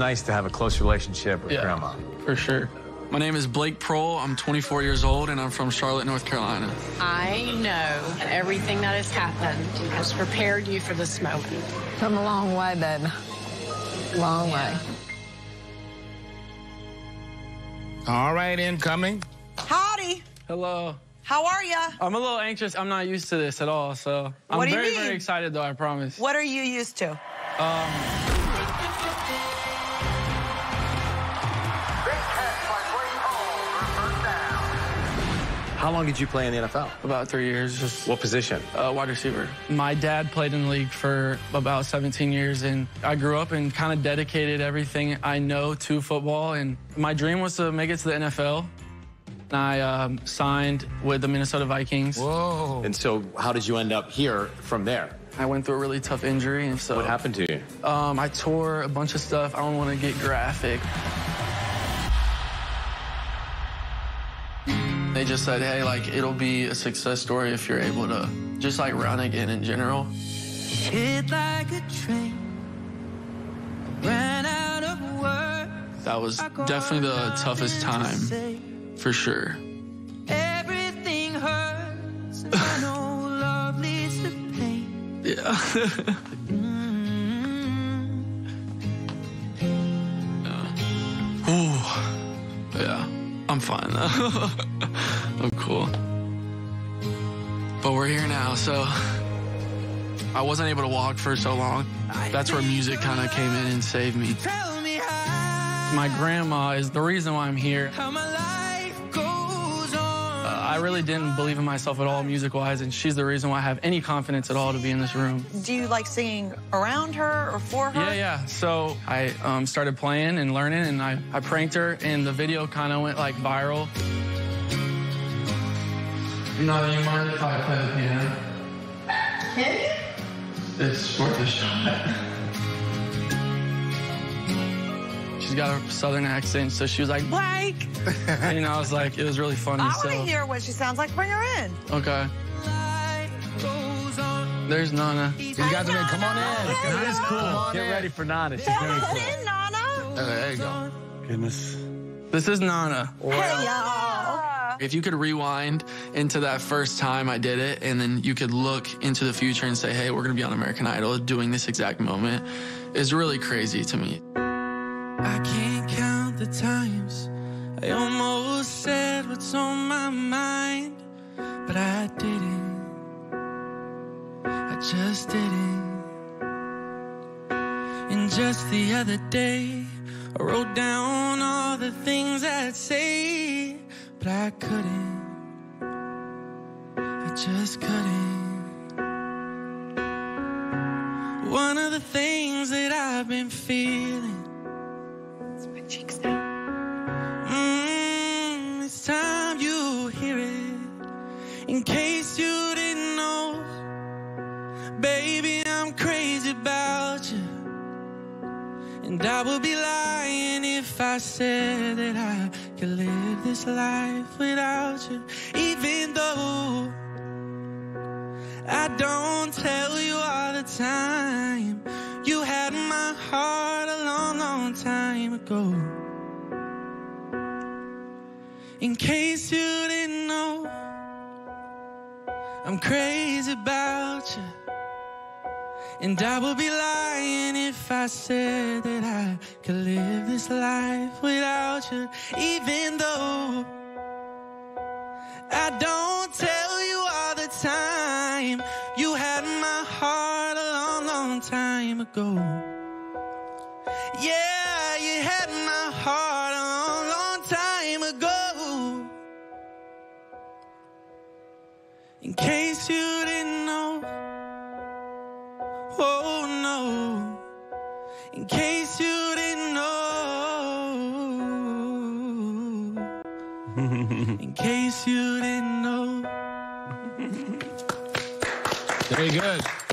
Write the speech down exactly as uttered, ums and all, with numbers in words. Nice to have a close relationship with yeah, Grandma. For sure. My name is Blake Proehl. I'm twenty-four years old, and I'm from Charlotte, North Carolina. I know everything that has happened has prepared you for this moment. Come a long way, then. Long yeah. way. All right, incoming. Howdy. Hello. How are you? I'm a little anxious. I'm not used to this at all, so I'm what do very, you mean? very excited, though, I promise. What are you used to? Um... How long did you play in the N F L? About three years. Just what position? Uh, wide receiver. My dad played in the league for about seventeen years, and I grew up and kind of dedicated everything I know to football, and my dream was to make it to the N F L. I um, signed with the Minnesota Vikings. Whoa. And so how did you end up here from there? I went through a really tough injury, and so... What happened to you? Um, I tore a bunch of stuff. I don't want to get graphic. They just said, hey, like, it'll be a success story if you're able to just, like, run again in general. Hit like a train, ran out of words. That was definitely the toughest time, for sure. Everything hurts, I know love leads to pain. Yeah. mm-hmm. uh. Ooh, yeah. I'm fine, though. I'm cool. But we're here now, so... I wasn't able to walk for so long. That's where music kind of came in and saved me. My grandma is the reason why I'm here. Uh, I really didn't believe in myself at all, music-wise, and she's the reason why I have any confidence at all to be in this room. Do you like singing around her or for her? Yeah, yeah. So I um, started playing and learning, and I, I pranked her, and the video kind of went, like, viral. No, you mind if I play the piano? Can you? It's worth a shot. She's got a southern accent, so she was like, Blake! And, you know, I was like, it was really funny. I so. want to hear what she sounds like. Bring her in. Okay. There's Nana. You guys are in. Come on in. Hey, Nana's cool. Nana. Get ready for Nana. She's very cool. Come in, Nana. Okay, there you go. Goodness. This is Nana. Wow. Hey, y'all. If you could rewind into that first time I did it, and then you could look into the future and say, hey, we're going to be on American Idol doing this exact moment, is really crazy to me. I can't count the times I almost said what's on my mind, but I didn't. I just didn't. And just the other day, I wrote down all the things I'd say, but I couldn't. I just couldn't. One of the things that I've been feeling. It's my cheeks now. It's time you hear it, in case you didn't know. Baby, I'm crazy about you, and I would be lying if I said that I could live this life without you. Even though I don't tell you all the time, you had my heart a long, long time ago. In case you didn't know, I'm crazy about you, and I would be lying if I said that I could live this life without you. Even though I don't tell you all the time, you had my heart a long, long time ago. Yeah, you had my heart a long, long time ago. In case you didn't know, oh no, in case you didn't know, in case you didn't know. Very good.